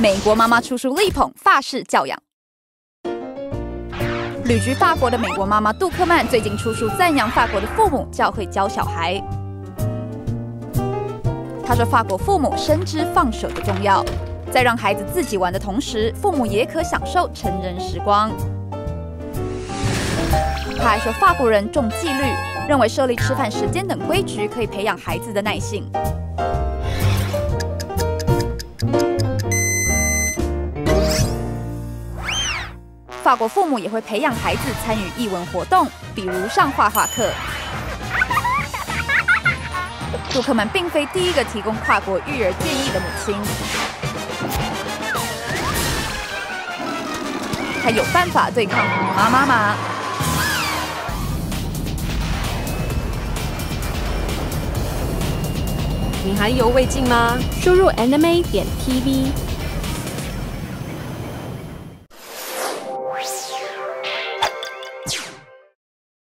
美国妈妈出书力捧法式教养。旅居法国的美国妈妈杜克曼最近出书赞扬法国的父母教会教小孩。她说，法国父母深知放手的重要，在让孩子自己玩的同时，父母也可享受成人时光。她还说，法国人重纪律，认为设立吃饭时间等规矩可以培养孩子的耐性。 法国父母也会培养孩子参与艺文活动，比如上画画课。杜克曼并非第一个提供跨国育儿建议的母亲，她有办法对抗虎妈妈吗？你还意犹未尽吗？输入 anime.tv。